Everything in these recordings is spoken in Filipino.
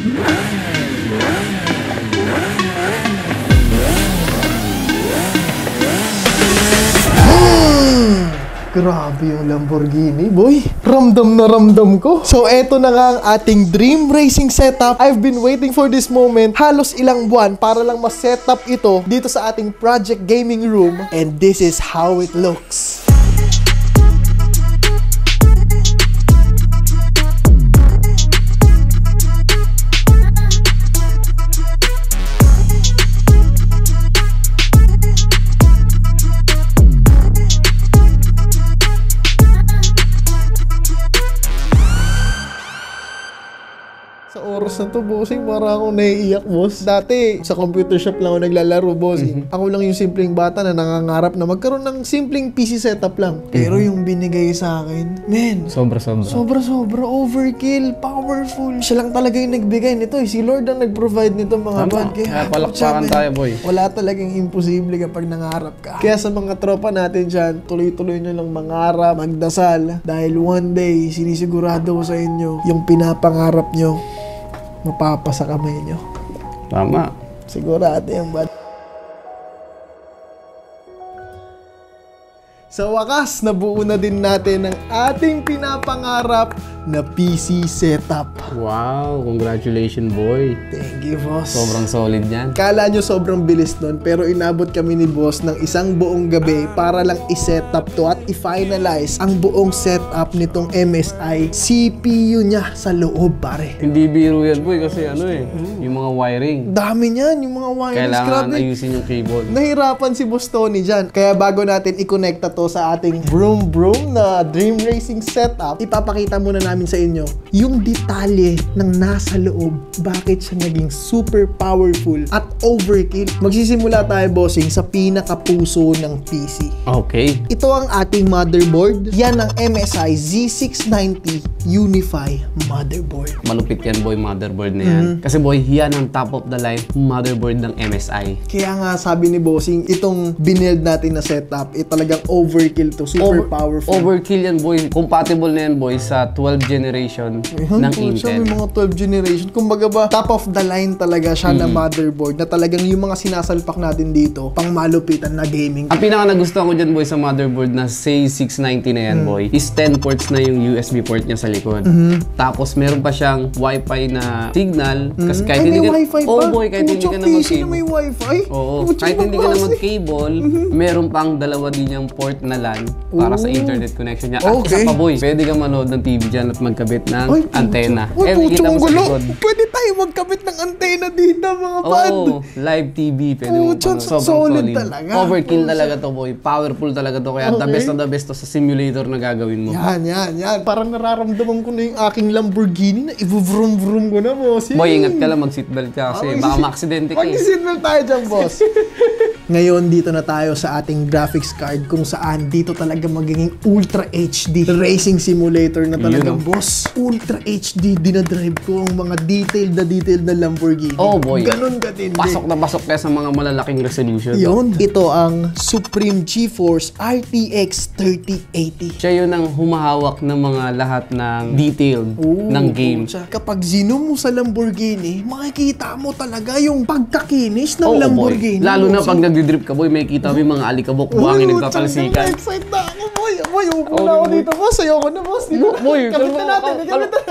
Grabe yung Lamborghini, boy. Ramdam na ramdam ko. So, eto na nga ang ating dream racing setup. I've been waiting for this moment halos ilang buwan para lang ma-set up ito dito sa ating project gaming room. And this is how it looks. Oras na to, bossing, para akong naiiyak, boss. Dati, sa computer shop lang ako naglalaro, bossing. Ako lang yung simpleng bata na nangangarap na magkaroon ng simpleng PC setup lang. Pero yung binigay sa akin, man, sobra-sobra, overkill, powerful. Siya lang talaga yung nagbigay nito. Si Lord ang nag-provide nito, mga bad. Kaya palakpakan tayo, boy. Wala talagang imposible kapag nangarap ka. Kaya sa mga tropa natin dyan, tuloy-tuloy nyo lang mangarap, magdasal. Dahil one day, sinisigurado ko sa inyo, yung pinapangarap nyo, mapapasa kamay nyo. Tama. Sigurado yung bad. Sa wakas, nabuo na din natin ang ating pinapangarap na PC setup. Wow! Congratulations, boy! Thank you, boss. Sobrang solid yan. Kala nyo sobrang bilis nun, pero inabot kami ni boss ng isang buong gabi para lang i-setup to at i-finalize ang buong setup nitong MSI CPU niya sa loob, pare. Hindi biro yan, boy, kasi ano eh, yung mga wiring. Dami niyan, yung mga wiring. Kailangan ayusin yung cable. Nahirapan si Boss Tony dyan. Kaya bago natin i-connect to sa ating broom-broom na dream racing setup, ipapakita muna namin sa inyo yung detalye ng nasa loob, bakit siya naging super powerful at overkill. Magsisimula tayo, bossing, sa pinakapuso ng PC. Okay. Ito ang ating motherboard. Yan ang MSI Z690 Unify motherboard. Malupit yan, boy, motherboard na yan. Kasi, boy, yan ang top of the line motherboard ng MSI. Kaya nga sabi ni bossing, itong binuild natin na setup, ito talagang overkill. Overkill to, super powerful. Overkill yan, boy. Compatible na yan, boy, sa 12th generation ng Intel. May mga 12th generation. Kumbaga ba, top of the line talaga siya na motherboard na talagang yung mga sinasalpak natin dito, pang malupitan na gaming. Ang pinaka nagustuhan ko dyan, boy, sa motherboard na say 690 na yan, boy, is 10 ports na yung USB port niya sa likod. Tapos meron pa siyang Wi-Fi na signal. Kasi kahit hindi ka, kahit hindi ka na mag-cable, meron pang dalawa din niyang port na LAN para sa internet connection niya. At isa pa, boy, pwede kang manood ng TV dyan at magkabit ng antena. Uy, puchong gulo! Pwede tayo magkabit ng antena dito, mga bad! Oo, live TV. Pwede mo panood. Solid talaga. Overkill talaga to, boy. Powerful talaga to. Kaya the best to sa simulator na gagawin mo. Yan. Parang nararamdaman ko na yung aking Lamborghini na i-vroom-vroom ko na, boss. Boy, ingat ka lang. Mag-seatbelt ka kasi baka ma-accidente ka. Mag-seatbelt tayo dyan, boss. Ngayon, dito na tayo sa ating graphics card kung saan dito talaga magiging Ultra HD racing simulator na talagang, boss. Ultra HD, dinadrive ko ang mga detailed na Lamborghini. Oh, boy. Ganun ka din. Pasok na pasok kaya sa mga malalaking resolution. Yun. Ito ang Supreme GeForce RTX 3080. Siya yun ang humahawak ng mga lahat ng detailed ng game. Kapag zoom mo sa Lamborghini, makikita mo talaga yung pagkakinis ng Lamborghini. Lalo na pag nagdi-drip ka, boy, may kita mo yung mga alikabok, buhangin, nagkakalsikan. Excited na ako, boy. Boy, upo na ako dito, boss. Ayoko na, boss. Boy, kapit na natin.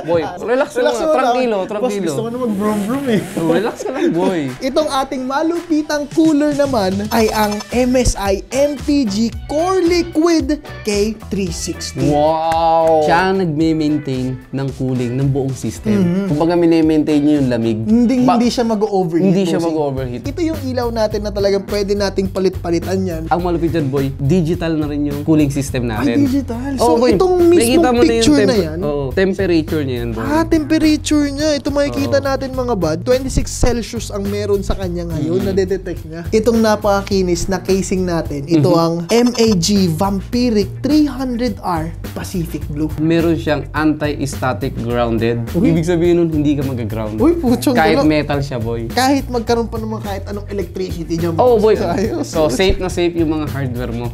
Boy, relax ka lang. Tranquilo. Gusto ko na mag-brum-brum eh. Relax ka lang, boy. Itong ating malupitang cooler naman ay ang MSI MPG Core Liquid K360. Wow! Siya ang nagme-maintain ng cooling ng buong system. Kung baga mine-maintain niyo yung lamig. Hindi siya mag-overheat. Ito yung ilaw natin na talagang pwede nating palit-palitan yan. Ang malupit dyan, boy, digital na rin yung cooling system natin. Ay, digital. So, boy, itong mismong picture na yan. Temperature niya yan, boy. Temperature niya. Ito makikita natin, mga bad. 26 Celsius ang meron sa kanya ngayon na detect niya. Itong napakakinis na casing natin, ito ang MAG Vampiric 300R Pacific Blue. Meron siyang anti-static grounded. Ibig sabihin nun, hindi ka mag-ground. Kahit metal siya, boy. Kahit magkaroon pa naman kahit anong electricity niya. Oh, boy. Ayos. So, safe na safe yung mga hardware mo.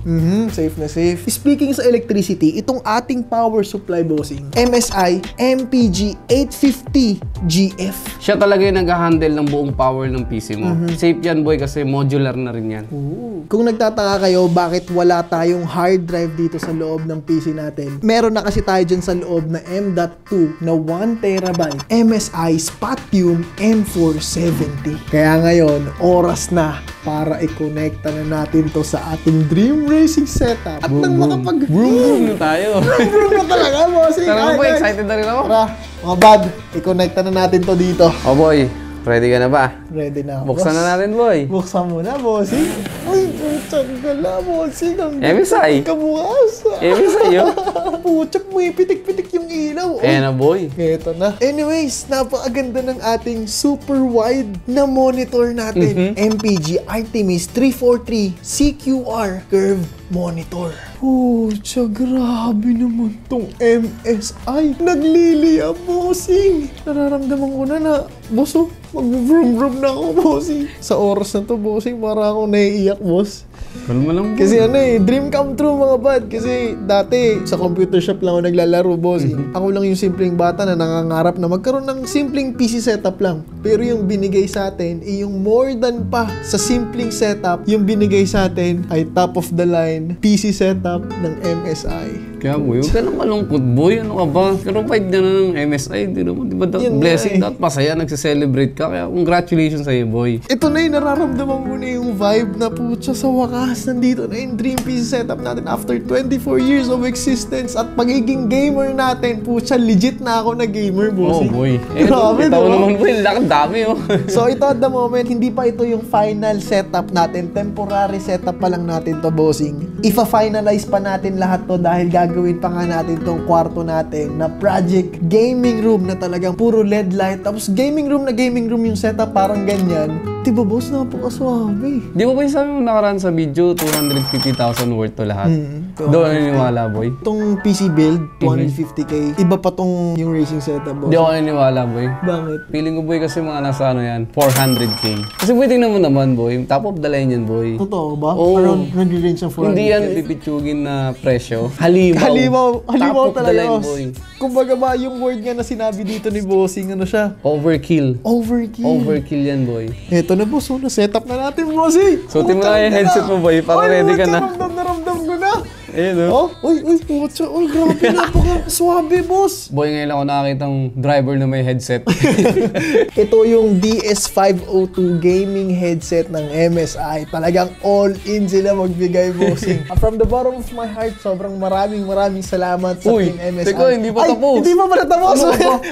Safe na safe. Speaking sa electricity, itong ating power supply, bossing, MSI MPG 850 GF. Siya talaga yung nag-handle ng buong power ng PC mo. Safe yan, boy, kasi modular na rin yan. Ooh. Kung nagtataka kayo, bakit wala tayong hard drive dito sa loob ng PC natin? Meron na kasi tayo dyan sa loob na M.2 na 1TB MSI Spatium M470. Kaya ngayon, oras na para i-connecta na natin to sa ating dream racing setup. At nang makapag... Vroom na tayo. Vroom na talaga, bossing. Tara mo, excited na rin ako. Tara, mga bad, i-connecta na natin to dito. Oh boy, ready ka na ba? Ready na. Buksan na natin, boy. Buksan muna, bossing. Uy, putsak ka na, bossing. MSI. Kabukas. MSI yun. Putsak mo, pitik-pitik yung ilaw. Kaya na, boy. Ito na. Anyways, napakaganda ng ating super wide na monitor natin. MPG Artemis 343 CQR Curve Monitor. Putsa, grabe naman tong MSI. Nagliliya, bossing. Nararamdaman ko na na, boso, mag-vroom-vroom na ako, bossing. Sa oras na to, bossing, para ako naiiyak, boss. Kalma lang, boy. Kasi ano eh, dream come true, mga bad. Kasi dati, sa computer shop lang ako naglalaro, bossing. Ako lang yung simpleng bata na nangangarap na magkaroon ng simpleng PC setup lang. Pero yung binigay sa atin, eh, yung more than pa sa simpleng setup, yung binigay sa atin ay top of the line PC setup ng MSI. Kaya boy, huwag ka nang malungkot, boy. Ano ka ba? Provide na ng MSI. Di ba blessing na at pasaya. Nagsiselebrate ka. Kaya congratulations sa'yo, boy. Ito na yung nararamdaman ko na yung vibe na putya, sa wakas. Nandito na yung dream PC setup natin after 24 years of existence at pagiging gamer natin. Putya, legit na ako na gamer, bossing. Oh, boy. Eh, grabe, ito naman, boy. Lakadami, oh. So, ito at the moment, hindi pa ito yung final setup natin. Temporary setup pa lang natin to, bossing. Ipa-finalize pa natin lahat to dahil gawin pa nga natin tong kwarto natin na project gaming room na talagang puro LED light. Tapos gaming room yung setup, parang ganyan. Diba, boss? Napakaswabe. Di ba ba yung sabi mo nakaraan sa video, 250,000 worth to lahat? Doon naniniwala, boy. Itong PC build, 250K. Iba pa tong yung racing setup, boss. Di ako naniniwala, boy. Bakit? Feeling ko, boy, kasi mga nasa ano yan, 400K. Kasi boy, tingnan mo naman, boy. Top of the line yan, boy. Totoo ba? Oh, around nag-range ng 400K. Hindi yan pipitsugin na presyo. Halima. Halimaw talaga, boy. Kumbaga ba, yung word nga na sinabi dito ni bossing, ano siya? Overkill. Overkill. Overkill yan, boy. Eto na, boss. So, na-setup na natin, bossing. So, tingnan mo na yung headset mo, boy. Para ready ka na. Naramdam ko na. Ayun, oh. Uy, putsa. Uy, grabe. Napaka-swabe, boss. Boy, ngayon lang ako nakakita ng driver na may headset. Ito yung DS502 gaming headset ng MSI. Talagang all-in sila magbigay, bossing. From the bottom of my heart, sobrang maraming salamat sa team MSI. Teko, hindi pa tapos. Hindi pa tapos.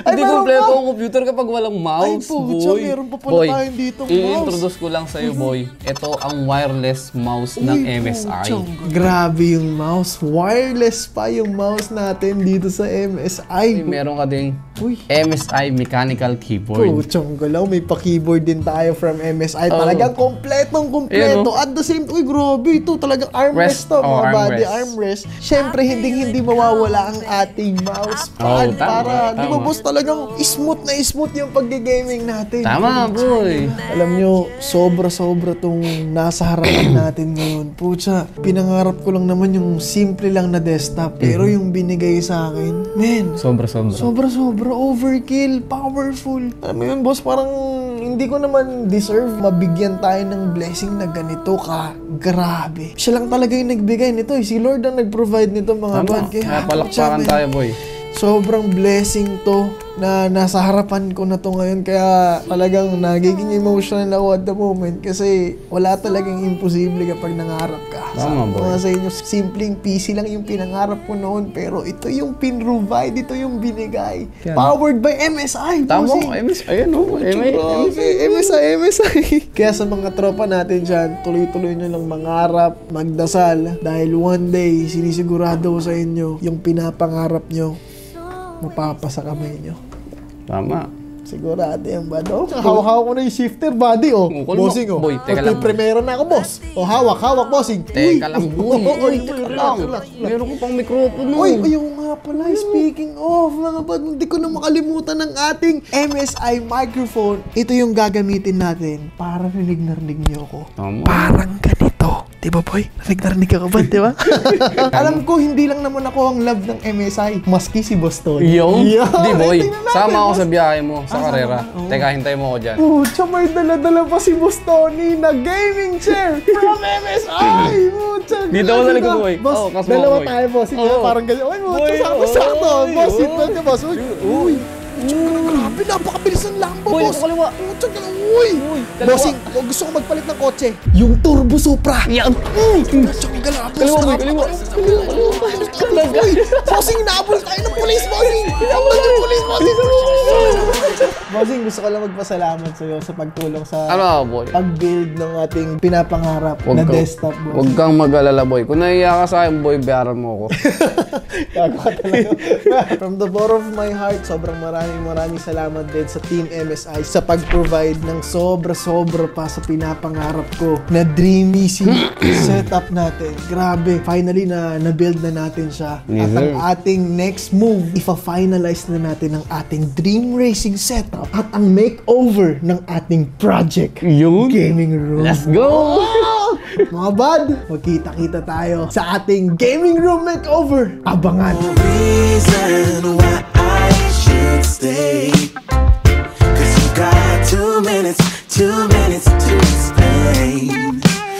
Hindi kompleto ang computer kapag walang mouse, boy. Ay, putsa, meron pa pala tayong dito mouse. I-introduce ko lang sa'yo, boy. Ito ang wireless mouse ng MSI. Grabe yung mouse. Wireless pa yung mouse natin dito sa MSI. Meron ka ding MSI Mechanical Keyboard. Puchong galaw, may pa-keyboard din tayo from MSI. Talagang kompletong-kompleto. At the same, uy, grabe ito. Talagang armrest to, mga body armrest. Siyempre, hindi mawawala ang ating mouse pad. Para, di ba, boss, talagang smooth na smooth yung pag-gaming natin. Tama, boy. Alam nyo, sobra-sobra tong nasa harapan natin ngayon. Pucha, pinangarap ko lang naman yung simple lang na desktop, pero yung binigay sa akin, man, sobra-sobra, overkill, powerful. Alam mo yun, boss, parang hindi ko naman deserve mabigyan tayo ng blessing na ganito ka. Grabe. Siya lang talaga yung nagbigay nito. Si Lord ang nag-provide nito, mga bad. Kaya palakpakan tayo, boy. Sobrang blessing to na nasa harapan ko na to ngayon, kaya talagang nagiging emotional na ako at the moment kasi wala talagang imposible kapag nangarap ka. Tama, boy. Sa inyo, simpleng PC lang yung pinangarap ko noon, pero ito yung pinrovide, ito yung binigay. Kaya, powered by MSI. Tama, MSI. Ayan, oh. MSI. Kaya sa mga tropa natin dyan, tuloy-tuloy nyo lang mangarap, magdasal, dahil one day, sinisigurado ko sa inyo, yung pinapangarap nyo, mapapasa kamay nyo. Tama. Sigurado yan ba, no? Hawak-hawak ko na yung shifter, buddy, oh. Bossing, oh. Boy, teka lang. Primera na ako, boss. Oh, hawak-hawak, bossing. Teka lang, boy. Meron ko pang mikropono. Uy, ayun nga. nga pala, speaking of, mga bad, hindi ko na makalimutan ng ating MSI microphone. Ito yung gagamitin natin para rinig-narinig niyo ako. Parang ganito. Diba boy? Narinig ka ba? Diba? Alam ko, hindi lang naman ako ang love ng MSI. Maski si Boss Tony. Yo? Di boy, sama ako sa biyahe mo, sa karera. Teka, hintay mo ako dyan. Pucha, may dala-dala pa si Boss Tony na gaming chair from MSI. Pucha. Dito ako talaga boy. Boss, dalawa tayo boss. Parang ganyan. Uy, pucha, sakto-sakto. Boss, sitwag niya boss. Uy. Grabe, napakabilis ng Lambo, boss. Uy, kaliwa. Uy, bossing, gusto ko magpalit ng kotse. Yung Turbo Supra. Yan. Kaliwa, boss. Kaliwa. Uy, bossing, naabol tayo ng police, bossing. Naabol ng police, bossing. Bossing, gusto ko lang magpasalamat sa'yo sa pagtulong sa pag-build ng ating pinapangarap na desktop, boss. Huwag kang mag-alala, boy. Kung naiya ka sa'yo, boy, bayaran mo ako. Gago ka talaga. From the bottom of my heart, sobrang maraming salamat din sa Team MSI sa pag-provide ng sobra-sobra pa sa pinapangarap ko na dream easy setup natin. Grabe, finally na na-build na natin siya. At ang ating next move, ipa-finalize na natin ang ating dream racing setup at ang makeover ng ating project. Yung gaming room. Let's go! Mga bad, magkita-kita tayo sa ating gaming room makeover. Abangan! Stay, 'cause you got 2 minutes to